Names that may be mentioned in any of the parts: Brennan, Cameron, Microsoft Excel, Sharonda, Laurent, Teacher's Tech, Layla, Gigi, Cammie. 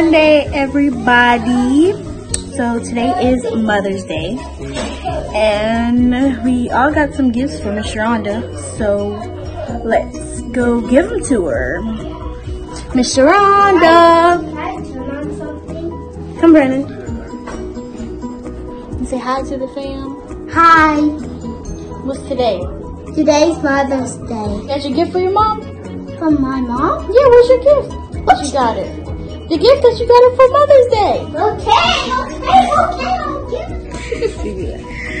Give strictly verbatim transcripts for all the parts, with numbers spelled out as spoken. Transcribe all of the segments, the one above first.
Monday, everybody. So today is Mother's Day, and we all got some gifts from Miss Sharonda. So let's go give them to her. Miss Sharonda, come, Brennan, and say hi to the fam. Hi. What's today? Today's Mother's Day. Got your gift for your mom? From my mom? Yeah. What's your gift? What you got it? The gift that you got it for Mother's Day. Okay, okay, okay, I'll give it.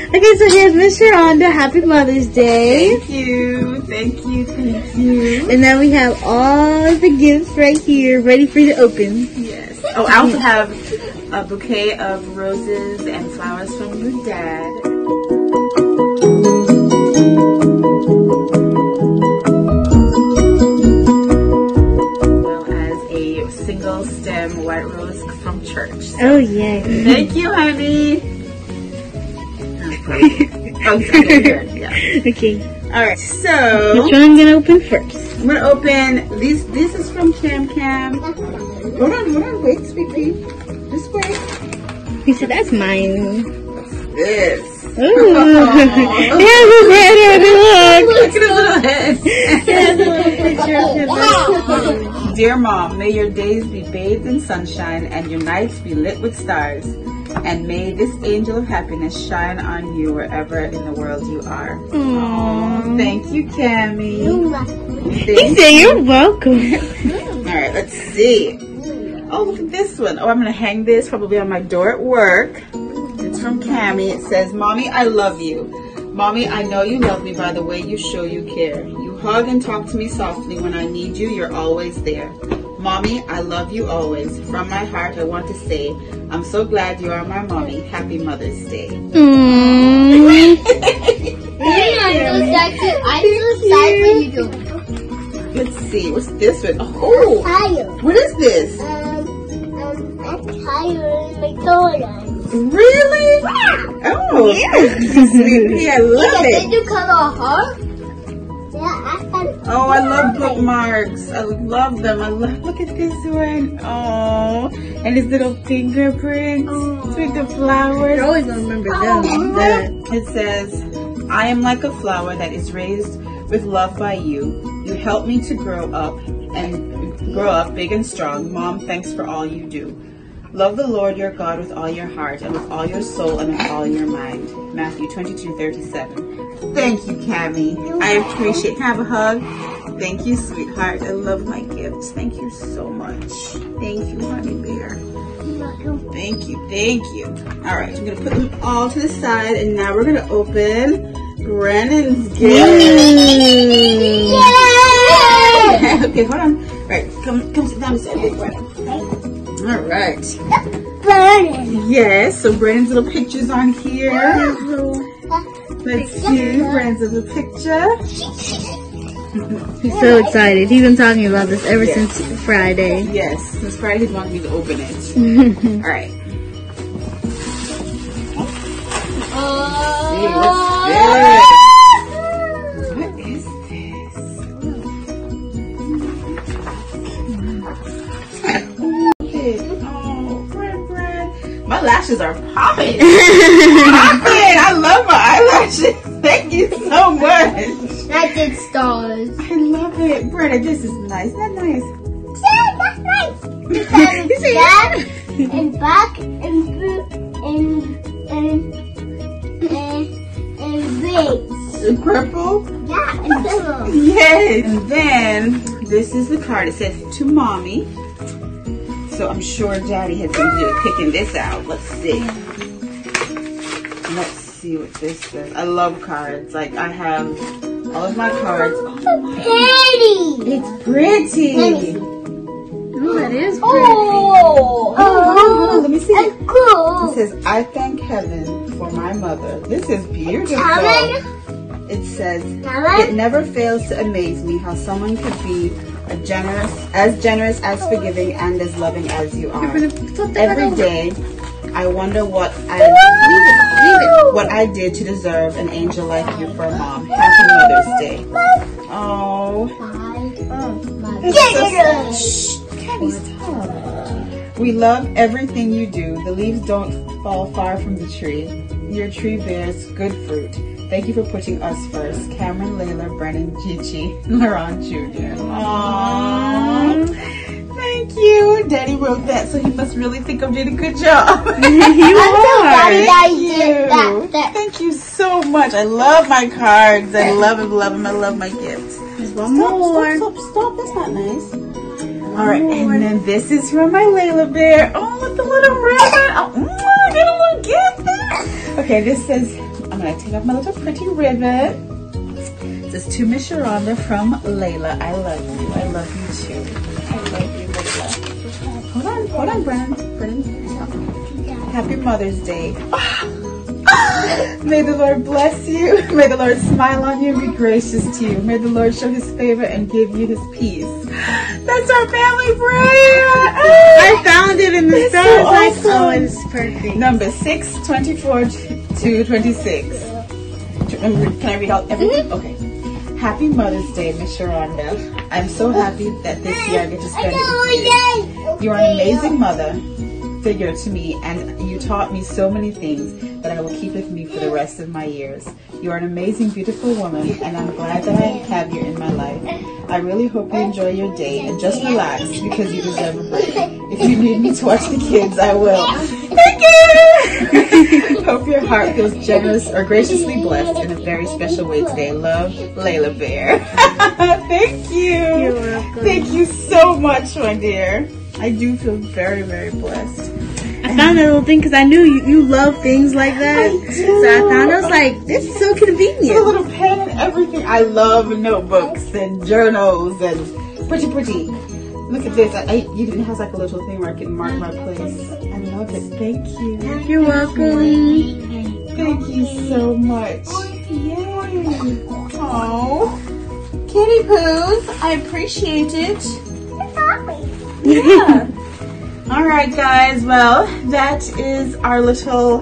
Okay, so here's Miss Sharonda. Happy Mother's Day. Thank you, thank you, thank you. And now we have all the gifts right here, ready for you to open. Yes. Oh, I also have a bouquet of roses and flowers from your dad. Stem white rose from church. So. Oh yeah! Thank you, honey. Okay. Okay. All right. So which one I'm gonna open first? I'm gonna open this. This is from Cam Cam. Hold on, hold on. Wait, sweetie. Just wait. He said that's mine. What's this? Ooh! Look at his little head. Dear Mom, may your days be bathed in sunshine and your nights be lit with stars. And may this angel of happiness shine on you wherever in the world you are. Aww. Thank you, Cammie. You're welcome. He said you're welcome. Alright, let's see. Oh, look at this one. Oh, I'm going to hang this probably on my door at work. It's from Cammie. It says, Mommy, I love you. Mommy, I know you love me by the way you show you care. Hug and talk to me softly when I need you. You're always there. Mommy, I love you always. From my heart, I want to say, I'm so glad you are my mommy. Happy Mother's Day. Mm. I'm so sad too. I'm so sad when you do. Let's see. What's this one? Oh, oh. What is this? Um, um, I'm tired in my toilet. Really? Wow. Oh, yeah. Sweetie, I love it. Did you color a heart? Oh, I love bookmarks. I love them. I love. Look at this one. Oh, and his little fingerprints oh. with the flowers. I always remember them. Oh. It says, "I am like a flower that is raised with love by you. You help me to grow up and grow up big and strong. Mom, thanks for all you do. Love the Lord your God with all your heart and with all your soul and with all your mind." Matthew twenty-two thirty-seven. Thank you, Cammie. I appreciate it. Can I have a hug? Thank you, sweetheart. I love my gifts. Thank you so much. Thank you, honey bear. Thank you, thank you. All right, I'm going to put them all to the side, and now we're going to open Brennan's gift. Yeah! Okay, hold on. All right, come, come sit down beside me, Brennan. All right. Brennan. Yes, so Brennan's little picture's on here. Let's see, friends of the picture. He's so excited. He's been talking about this ever yes. since Friday. Yes, since Friday he wanted me to open it. Alright. Uh, what is this? What is this? Oh, Brad, Brad. My lashes are popping. Popping! I love my eyelashes. Thank you so much. That did stars. I love it. Brennan, this is nice. That's nice. Yeah, that's nice. You see that? And back and and and and and red. And purple? Yeah, and purple. Yes. And then this is the card. It says to Mommy. So I'm sure Daddy has been ah. picking this out. Let's see. Let's see what this is. I love cards. Like I have all of my cards. Oh, pretty. It's pretty. Nice. Oh, that is pretty. Oh, oh, oh, oh. Let me see. That's cool. It says, "I thank heaven for my mother." This is beautiful. Cameron? It says, Cameron? "It never fails to amaze me how someone could be a generous, as generous, as forgiving, and as loving as you are. Every day, I wonder what I." What I did to deserve an angel like you for a mom. Happy Mother's Day. Oh. Bye. Oh. Bye. It's so sad. Shh. Cammie, stop. We love everything you do. The leaves don't fall far from the tree. Your tree bears good fruit. Thank you for putting us first. Cameron, Layla, Brennan, Gigi, and Laurent Junior Aww. Thank you. Daddy wrote that, so he must really think I'm doing a good job. You are. Thank you. Thank you so much. I love my cards. I love them, love them. I love my gifts. There's one stop, more. Stop, stop, stop. That's not nice. All right, and then this is from my Layla bear. Oh, with the little ribbon. Oh, I got a little gift there. Okay, this says, I'm going to take off my little pretty ribbon. It says, to Miss Sharonda from Layla. I love you. I love you, too. I love you, Layla. Hold on. Hold on, Brennan. Brennan. No. Happy Mother's Day. May the Lord bless you. May the Lord smile on you and be gracious to you. May the Lord show his favor and give you his peace. That's our family prayer. I found it in the it's stars. So awesome. Like, oh, it's perfect. Number six, twenty-four to twenty-six. Can I read out everything? Mm-hmm. Okay. Happy Mother's Day, Miss Sharonda. I'm so happy that this year I get to spend it with you. You're an amazing mother figure to me, and you taught me so many things that I will keep with me for the rest of my years. You are an amazing, beautiful woman, and I'm glad that I have you in my life. I really hope you enjoy your day and just relax because you deserve a break. If you need me to watch the kids, I will. Thank you! Hope your heart feels generous or graciously blessed in a very special way today. Love, Layla Bear. Thank you! You're welcome. Thank you so much, my dear. I do feel very, very blessed. I found that little thing because I knew you, you love things like that. I do. So I found, I was like, this is so convenient. It's a little pen and everything. I love notebooks and journals and pretty, pretty. Look at this. I, I, you can have like a little thing where I can mark my place. I love it. Thank you. You're welcome. Thank you so much. Yay. Oh, kitty poos. I appreciate it. Yeah. All right, guys. Well, that is our little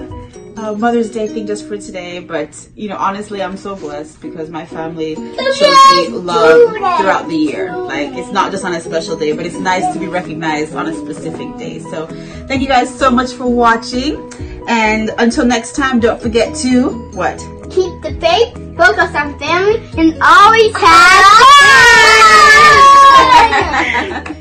uh, Mother's Day thing just for today. But, you know, honestly, I'm so blessed because my family shows me love throughout the year. Like, it's not just on a special day, but it's nice to be recognized on a specific day. So thank you guys so much for watching. And until next time, don't forget to, what? Keep the faith, focus on family, and always have fun!